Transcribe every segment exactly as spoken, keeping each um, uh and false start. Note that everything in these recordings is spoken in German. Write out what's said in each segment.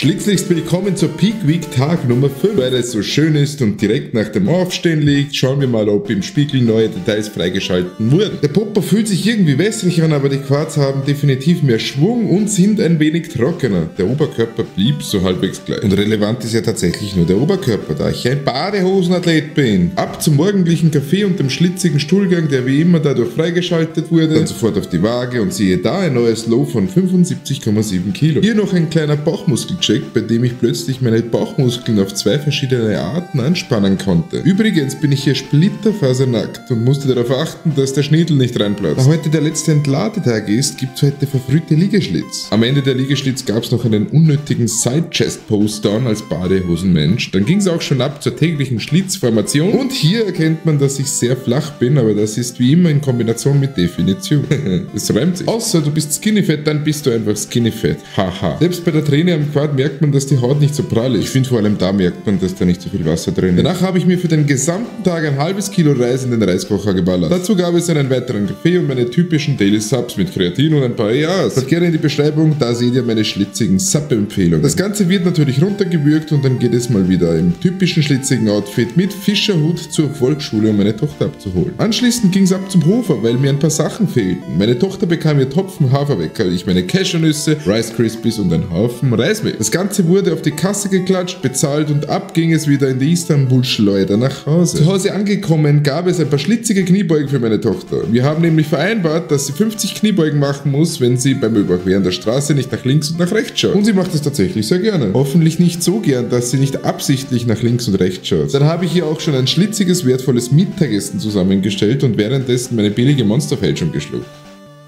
Schlitzlichst willkommen zur Peak Week Tag Nummer fünf. Weil es so schön ist und direkt nach dem Aufstehen liegt, schauen wir mal, ob im Spiegel neue Details freigeschalten wurden. Der Popper fühlt sich irgendwie wässrig an, aber die Quads haben definitiv mehr Schwung und sind ein wenig trockener. Der Oberkörper blieb so halbwegs gleich. Und relevant ist ja tatsächlich nur der Oberkörper, da ich ein Badehosenathlet bin. Ab zum morgendlichen Kaffee und dem schlitzigen Stuhlgang, der wie immer dadurch freigeschaltet wurde. Dann sofort auf die Waage und siehe da, ein neues Low von fünfundsiebzig Komma sieben Kilo. Hier noch ein kleiner Bauchmuskelcheck, bei dem ich plötzlich meine Bauchmuskeln auf zwei verschiedene Arten anspannen konnte. Übrigens bin ich hier splitterfasernackt und musste darauf achten, dass der Schniedel nicht reinplatzt. Da heute der letzte Entladetag ist, gibt es heute verfrühte Liegeschlitz. Am Ende der Liegeschlitz gab es noch einen unnötigen Side-Chest-Post-Down als Badehosenmensch. Dann ging es auch schon ab zur täglichen Schlitzformation. Und hier erkennt man, dass ich sehr flach bin, aber das ist wie immer in Kombination mit Definition. Das reimt sich. Außer du bist Skinny-Fett, dann bist du einfach Skinny-Fett. Haha. Selbst bei der Träne am Quad merkt man, dass die Haut nicht so prall ist. Ich finde, vor allem da merkt man, dass da nicht so viel Wasser drin ist. Danach habe ich mir für den gesamten Tag ein halbes Kilo Reis in den Reiskocher geballert. Dazu gab es einen weiteren Kaffee und meine typischen Daily Subs mit Kreatin und ein paar E As. Schaut gerne in die Beschreibung, da seht ihr meine schlitzigen Sub-Empfehlungen. Das Ganze wird natürlich runtergewürgt und dann geht es mal wieder im typischen schlitzigen Outfit mit Fischerhut zur Volksschule, um meine Tochter abzuholen. Anschließend ging es ab zum Hofer, weil mir ein paar Sachen fehlten. Meine Tochter bekam ihr Topfen Haferwecker, ich meine Cashewnüsse, Rice Krispies und einen Haufen Reismehl. Das Ganze wurde auf die Kasse geklatscht, bezahlt und ab ging es wieder in die Istanbul-Schleuder nach Hause. Zu Hause angekommen gab es ein paar schlitzige Kniebeugen für meine Tochter. Wir haben nämlich vereinbart, dass sie fünfzig Kniebeugen machen muss, wenn sie beim Überqueren der Straße nicht nach links und nach rechts schaut. Und sie macht es tatsächlich sehr gerne. Hoffentlich nicht so gern, dass sie nicht absichtlich nach links und rechts schaut. Dann habe ich hier auch schon ein schlitziges, wertvolles Mittagessen zusammengestellt und währenddessen meine billige Monsterfälschung geschluckt.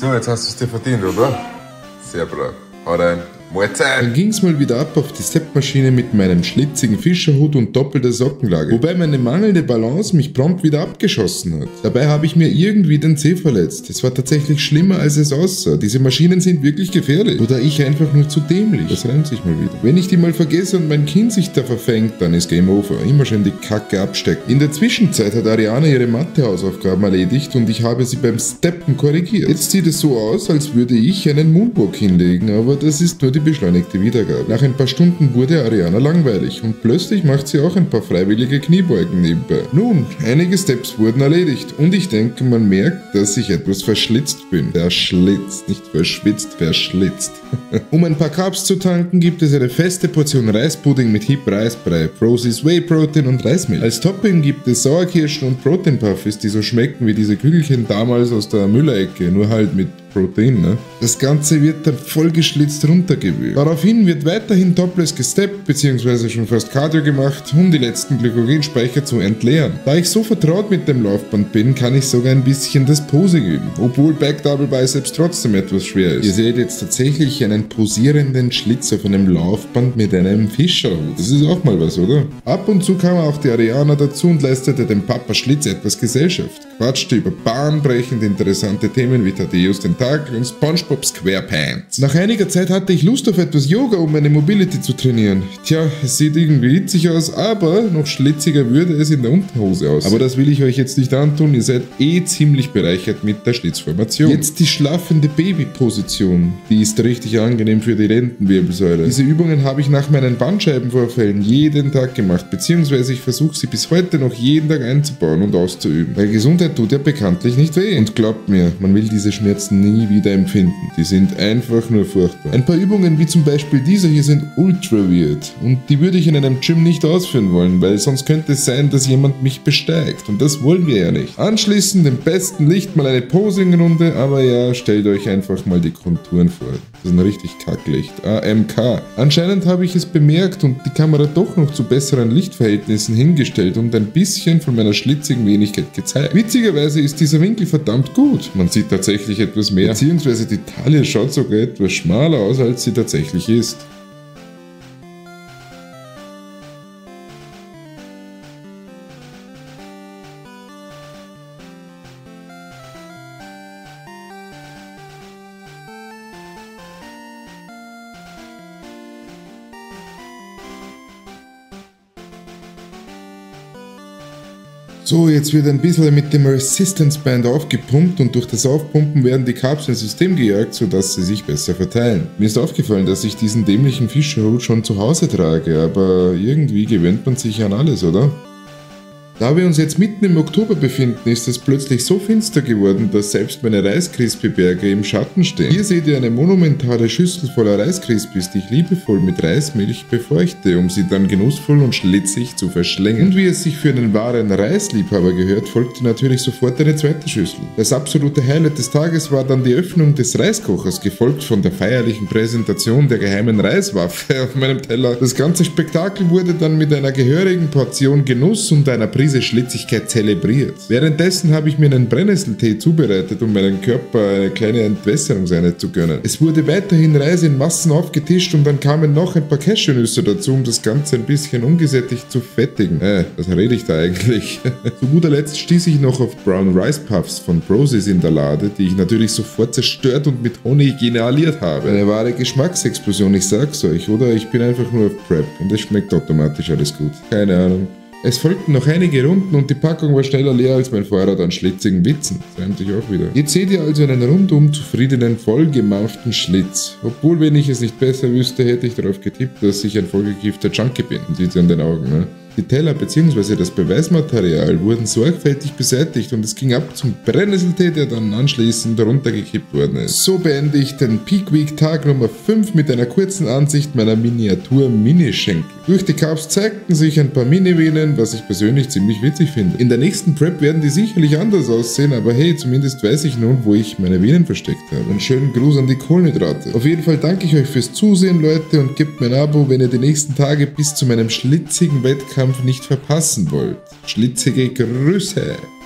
So, jetzt hast du es dir verdient, oder? Sehr brav. Hau rein. Dann ging's mal wieder ab auf die Stepmaschine mit meinem schlitzigen Fischerhut und doppelter Sockenlage, wobei meine mangelnde Balance mich prompt wieder abgeschossen hat. Dabei habe ich mir irgendwie den Zeh verletzt. Es war tatsächlich schlimmer, als es aussah. Diese Maschinen sind wirklich gefährlich. Oder ich einfach nur zu dämlich. Das reimt sich mal wieder. Wenn ich die mal vergesse und mein Kind sich da verfängt, dann ist Game Over. Immer schön die Kacke abstecken. In der Zwischenzeit hat Ariana ihre Mathe-Hausaufgaben erledigt und ich habe sie beim Steppen korrigiert. Jetzt sieht es so aus, als würde ich einen Moonwalk hinlegen, aber das ist nur die beschleunigte Wiedergabe. Nach ein paar Stunden wurde Ariana langweilig und plötzlich macht sie auch ein paar freiwillige Kniebeugen nebenbei. Nun, einige Steps wurden erledigt und ich denke, man merkt, dass ich etwas verschlitzt bin. Verschlitzt, nicht verschwitzt, verschlitzt. Um ein paar Carbs zu tanken, gibt es eine feste Portion Reispudding mit Hip Reisbrei, Prozis Whey Protein und Reismilch. Als Topping gibt es Sauerkirschen und Protein Puffies, die so schmecken wie diese Kügelchen damals aus der Müllerecke, nur halt mit Protein, ne? Das Ganze wird dann voll geschlitzt runtergewühlt. Daraufhin wird weiterhin topless gesteppt, beziehungsweise schon fast Cardio gemacht, um die letzten Glykogenspeicher zu entleeren. Da ich so vertraut mit dem Laufband bin, kann ich sogar ein bisschen das Posing üben, obwohl Back Double Biceps trotzdem etwas schwer ist. Ihr seht jetzt tatsächlich einen posierenden Schlitz auf einem Laufband mit einem Fischerhut. Das ist auch mal was, oder? Ab und zu kam auch die Ariana dazu und leistete dem Papa Schlitz etwas Gesellschaft, quatschte über bahnbrechend interessante Themen wie Thaddeus den und SpongeBob SquarePants. Nach einiger Zeit hatte ich Lust auf etwas Yoga, um meine Mobility zu trainieren. Tja, es sieht irgendwie witzig aus, aber noch schlitziger würde es in der Unterhose aus. Aber das will ich euch jetzt nicht antun, ihr seid eh ziemlich bereichert mit der Schlitzformation. Jetzt die schlafende Babyposition. Die ist richtig angenehm für die Lendenwirbelsäule. Diese Übungen habe ich nach meinen Bandscheibenvorfällen jeden Tag gemacht, beziehungsweise ich versuche sie bis heute noch jeden Tag einzubauen und auszuüben. Weil Gesundheit tut ja bekanntlich nicht weh. Und glaubt mir, man will diese Schmerzen nicht wieder empfinden. Die sind einfach nur furchtbar. Ein paar Übungen wie zum Beispiel diese hier sind ultra weird und die würde ich in einem Gym nicht ausführen wollen, weil sonst könnte es sein, dass jemand mich besteigt und das wollen wir ja nicht. Anschließend im besten Licht mal eine Posing-Runde, aber ja, stellt euch einfach mal die Konturen vor. Das ist ein richtig Kacklicht. A M K. Anscheinend habe ich es bemerkt und die Kamera doch noch zu besseren Lichtverhältnissen hingestellt und ein bisschen von meiner schlitzigen Wenigkeit gezeigt. Witzigerweise ist dieser Winkel verdammt gut. Man sieht tatsächlich etwas mehr. Beziehungsweise die Taille schaut sogar etwas schmaler aus, als sie tatsächlich ist. So, jetzt wird ein bisschen mit dem Resistance Band aufgepumpt und durch das Aufpumpen werden die Kapseln ins System gejagt, sodass sie sich besser verteilen. Mir ist aufgefallen, dass ich diesen dämlichen Fischerhut schon zu Hause trage, aber irgendwie gewöhnt man sich an alles, oder? Da wir uns jetzt mitten im Oktober befinden, ist es plötzlich so finster geworden, dass selbst meine Reiskrispy-Berge im Schatten stehen. Hier seht ihr eine monumentale Schüssel voller Reiskrispies, die ich liebevoll mit Reismilch befeuchte, um sie dann genussvoll und schlitzig zu verschlingen. Und wie es sich für einen wahren Reisliebhaber gehört, folgte natürlich sofort eine zweite Schüssel. Das absolute Highlight des Tages war dann die Öffnung des Reiskochers, gefolgt von der feierlichen Präsentation der geheimen Reiswaffe auf meinem Teller. Das ganze Spektakel wurde dann mit einer gehörigen Portion Genuss und einer Prise Diese Schlitzigkeit zelebriert. Währenddessen habe ich mir einen Brennnesseltee zubereitet, um meinem Körper eine kleine Entwässerungseinheit zu gönnen. Es wurde weiterhin Reis in Massen aufgetischt und dann kamen noch ein paar Cashewnüsse dazu, um das Ganze ein bisschen ungesättigt zu fettigen. Äh, was rede ich da eigentlich? Zu guter Letzt stieß ich noch auf Brown Rice Puffs von Prozis in der Lade, die ich natürlich sofort zerstört und mit Honig inhaliert habe. Eine wahre Geschmacksexplosion, ich sag's euch, oder? Ich bin einfach nur auf Prep und es schmeckt automatisch alles gut. Keine Ahnung. Es folgten noch einige Runden und die Packung war schneller leer als mein Vorrat an schlitzigen Witzen. Das reimt sich auch wieder. Jetzt seht ihr also einen rundum zufriedenen, vollgemampften Schlitz. Obwohl, wenn ich es nicht besser wüsste, hätte ich darauf getippt, dass ich ein vollgekiffter Junkie bin. Man sieht es an den Augen, ne? Die Teller bzw. das Beweismaterial wurden sorgfältig beseitigt und es ging ab zum Brennnesseltee, der dann anschließend runtergekippt worden ist. So beende ich den Peak Week Tag Nummer fünf mit einer kurzen Ansicht meiner Miniatur-Mini-Schenkel. Durch die Cups zeigten sich ein paar Mini-Venen, was ich persönlich ziemlich witzig finde. In der nächsten Prep werden die sicherlich anders aussehen, aber hey, zumindest weiß ich nun, wo ich meine Venen versteckt habe. Einen schönen Gruß an die Kohlenhydrate. Auf jeden Fall danke ich euch fürs Zusehen, Leute, und gebt mir ein Abo, wenn ihr die nächsten Tage bis zu meinem schlitzigen Wettkampf nicht verpassen wollt. Schlitzige Grüße!